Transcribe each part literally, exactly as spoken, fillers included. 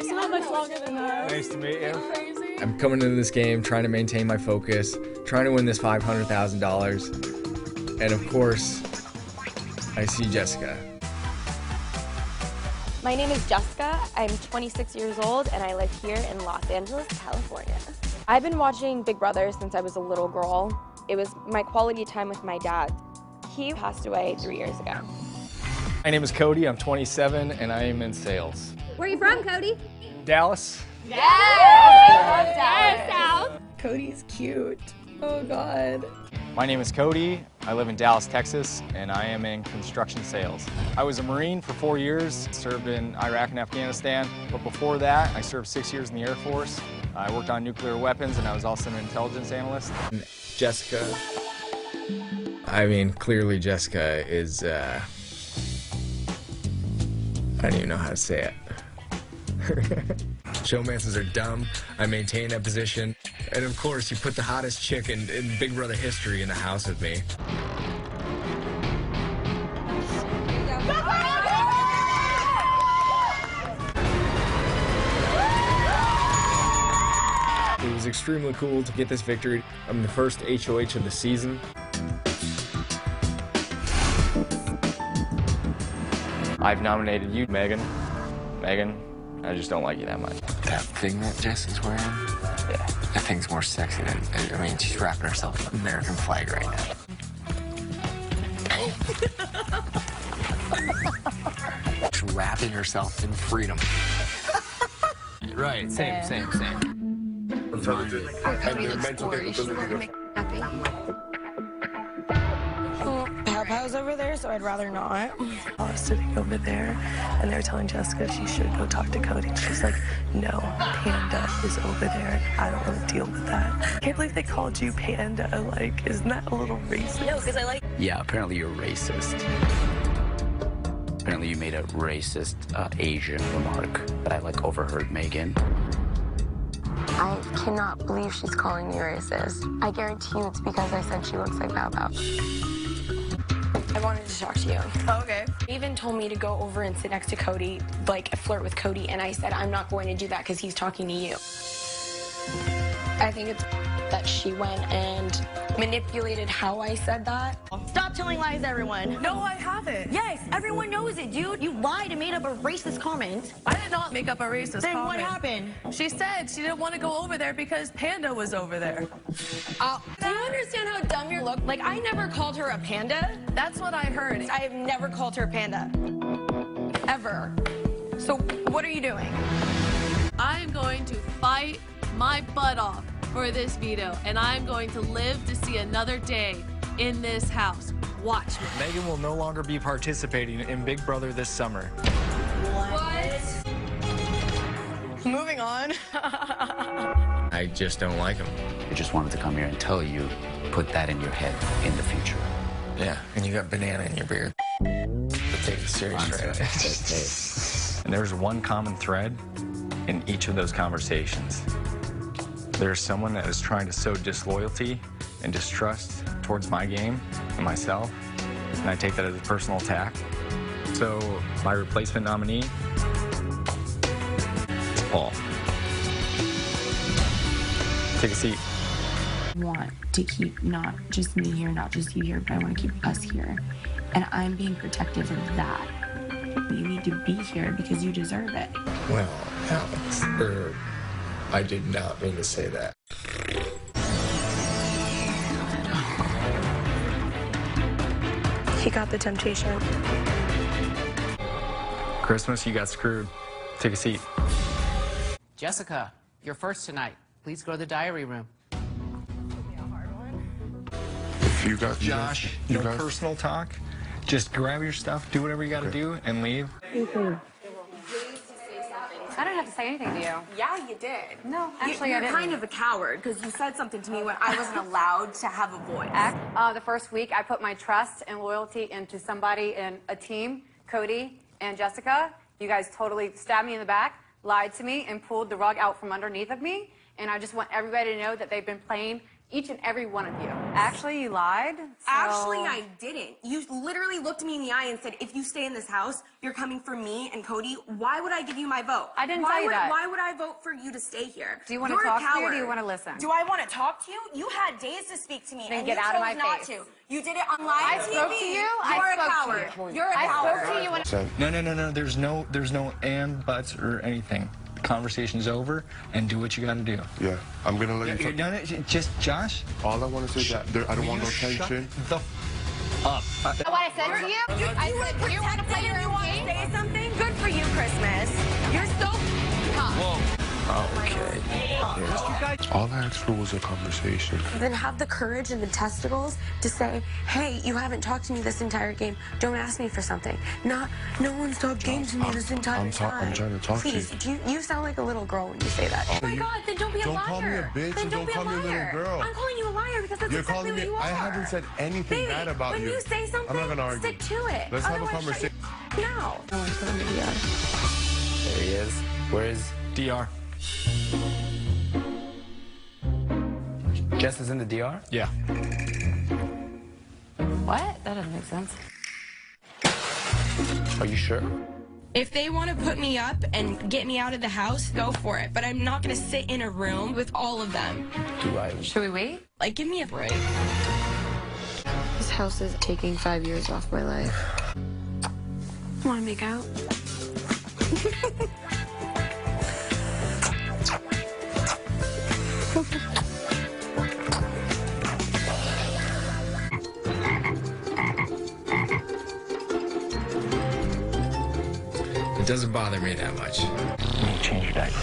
Nice to not much longer than that. Nice to meet you. Crazy. I'm coming into this game trying to maintain my focus, trying to win this five hundred thousand dollars. And of course, I see Jessica. My name is Jessica. I'm twenty-six years old and I live here in Los Angeles, California. I've been watching Big Brother since I was a little girl. It was my quality time with my dad. He passed away three years ago. My name is Cody, I'm twenty-seven, and I am in sales. Where are you from, Cody? Dallas. Yes! Yes! Dallas. Dallas. Cody's cute. Oh, God. My name is Cody, I live in Dallas, Texas, and I am in construction sales. I was a Marine for four years, served in Iraq and Afghanistan, but before that, I served six years in the Air Force. I worked on nuclear weapons, and I was also an intelligence analyst. Jessica. I mean, clearly Jessica is, uh, I don't even know how to say it. Showmances are dumb. I maintain that position. And of course, you put the hottest chick in, in Big Brother history in the house with me. It was extremely cool to get this victory. I'm the first H O H of the season. I've nominated you, Megan. Megan, I just don't like you that much. That thing that Jess is wearing? Yeah. That thing's more sexy than, I mean, she's wrapping herself in an American flag right now. She's wrapping herself in freedom. Right, same, yeah. same, same. I'm trying to have your mental capability. Pao's over there, so I'd rather not. I was sitting over there, and they were telling Jessica she should go talk to Cody. She's like, no, Panda is over there. I don't want to deal with that. I can't believe they called you Panda. Like, isn't that a little racist? No, because I like... Yeah, apparently you're racist. Apparently you made a racist uh, Asian remark that I, like, overheard Megan. I cannot believe she's calling me racist. I guarantee you it's because I said she looks like Baobab. I wanted to talk to you. Oh, okay. He even told me to go over and sit next to Cody, like flirt with Cody, and I said I'm not going to do that because he's talking to you. I think it's that she went and manipulated how I said that. Stop telling lies, everyone. No, I haven't. Yes, everyone knows it, dude. You lied and made up a racist comment. I did not make up a racist then comment. Then what happened? She said she didn't want to go over there because Panda was over there. Uh, do you understand how dumb you look? Like, I never called her a panda. That's what I heard. I have never called her panda. Ever. So what are you doing? I'm going to fight my butt off for this veto, and I'm going to live to see another day in this house. Watch me. Megan will no longer be participating in Big Brother this summer. What? What? Moving on. I just don't like him. I just wanted to come here and tell you, put that in your head in the future. Yeah, and you got banana in your beard. But take it serious, right? And there's one common thread in each of those conversations. There's someone that is trying to sow disloyalty and distrust towards my game and myself, and I take that as a personal attack. So my replacement nominee is Paul. Take a seat. I want to keep not just me here, not just you here, but I want to keep us here. And I'm being protective of that. You need to be here because you deserve it. Well, Alex, er, I did not mean to say that. He got the temptation. Christmas, you got screwed. Take a seat. Jessica, you're first tonight. Please go to the diary room. If you got Josh, you no got... personal talk. Just grab your stuff, do whatever you got to okay. do, and leave. Mm-hmm. I didn't have to say anything to you. Yeah, you did. No, actually, you, you're I didn't. Kind of a coward because you said something to me when I wasn't allowed to have a voice. Uh, the first week, I put my trust and loyalty into somebody in a team, Cody and Jessica. You guys totally stabbed me in the back, lied to me, and pulled the rug out from underneath of me. And I just want everybody to know that they've been playing Each and every one of you. Actually, you lied. So... Actually, I didn't. You literally looked me in the eye and said, if you stay in this house, you're coming for me and Cody. Why would I give you my vote? I didn't why tell you would, that. Why would I vote for you to stay here? Do you want you're to talk to me or do you want to listen? Do I want to talk to you? You had days to speak to me then and get you out chose of my not face. To. You did it on live I T V. Spoke to you. I you're spoke a coward. You. You're a I coward. Spoke to you. When... So, no, no, no, no. There's no, there's no and, buts, or anything. Conversation's over and do what you gotta do. Yeah, I'm gonna let you. You're done it? Just Josh? All I want to say is that there, I don't want no tension. Shut the f up. Uh, what I said to you? You, I you said would you want to play your you want to say something? Good for you, Christmas. You're so tough. Whoa. Okay. Yeah. All I asked for was a conversation. Then have the courage and the testicles to say, hey, you haven't talked to me this entire game. Don't ask me for something. Not, no one's talked game to me I'm, this entire I'm time. I'm trying to talk Please, to you. Please, you, you sound like a little girl when you say that. Oh, oh my you, God, then don't be a don't liar. Don't call me a bitch. Then don't, don't be call a liar. Me a little girl. I'm calling you a liar because that's You're exactly what you are. I haven't said anything Baby, bad about when you. When you say something, I'm not gonna argue. Stick to it. Let's Otherwise, have a conversation. Now. No one's going to be out. There he is. Where is D R? Jess is in the D R? Yeah. What? That doesn't make sense. Are you sure? If they want to put me up and get me out of the house, go for it. But I'm not going to sit in a room with all of them. Do I? Should we wait? Like, give me a break. This house is taking five years off my life. Want to make out? It doesn't bother me that much. Let me change your diaper.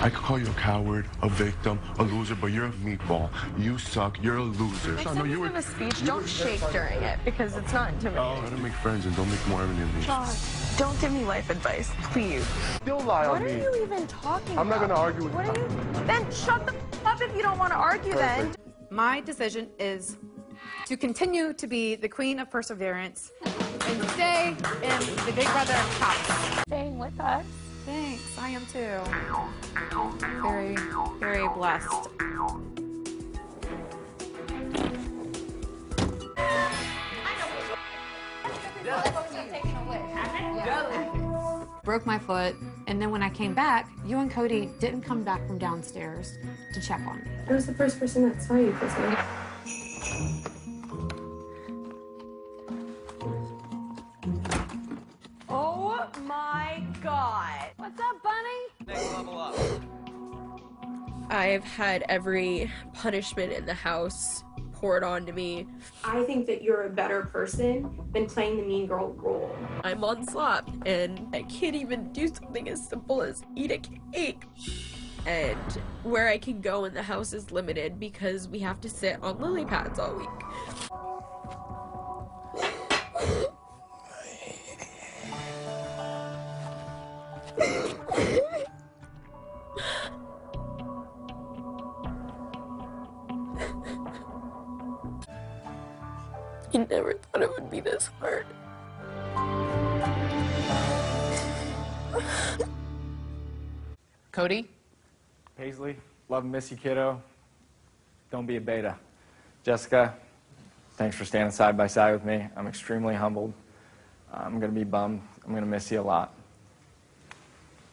I could call you a coward, a victim, a loser, but you're a meatball. You suck. You're a loser. Next time you have a speech, don't shake during it because it's not intimidating. Oh, I don't make friends and don't make more enemies. Don't give me life advice, please. Don't lie on me. What are you even talking about? I'm not going to argue with you. Then shut the f up if you don't want to argue then. My decision is to continue to be the queen of perseverance and stay in the Big Brother house. Staying with us. Thanks, I am too. Very, very blessed. Broke my foot, and then when I came back, you and Cody didn't come back from downstairs to check on me. I was the first person that saw you, Paisley. Oh my God! What's up, Bunny? Next level up. I've had every punishment in the house poured onto me. I think that you're a better person than playing the mean girl role. I'm on slop, and I can't even do something as simple as eat a cake. And where I can go in the house is limited because we have to sit on lily pads all week. I never thought it would be this hard. Cody? Paisley, love and miss you, kiddo. Don't be a beta. Jessica, thanks for standing side by side with me. I'm extremely humbled. I'm going to be bummed. I'm going to miss you a lot.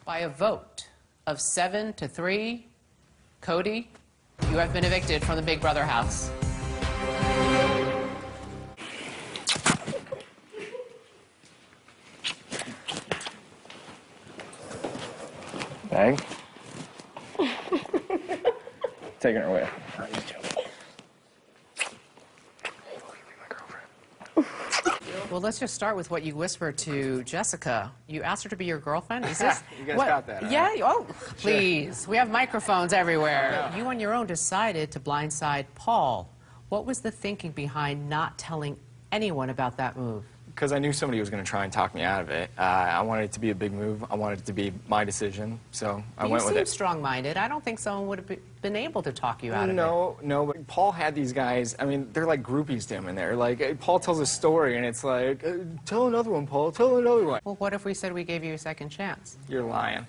By a vote of seven to three, Cody, you have been evicted from the Big Brother house. Dang. Taking her away. No, I'm just joking. Hey, will you be my girlfriend? Well, let's just start with what you whispered to Jessica. You asked her to be your girlfriend? Is this, you guys what, got that, right? Yeah? Oh, please. Sure. We have microphones everywhere. You on your own decided to blindside Paul. What was the thinking behind not telling anyone about that move? Because I knew somebody was going to try and talk me out of it. Uh, I wanted it to be a big move. I wanted it to be my decision, so I went with it. You seem strong-minded. I don't think someone would have been able to talk you out of it. No, no, but Paul had these guys. I mean, they're like groupies to him in there. Like, Paul tells a story, and it's like, tell another one, Paul, tell another one. Well, what if we said we gave you a second chance? You're lying.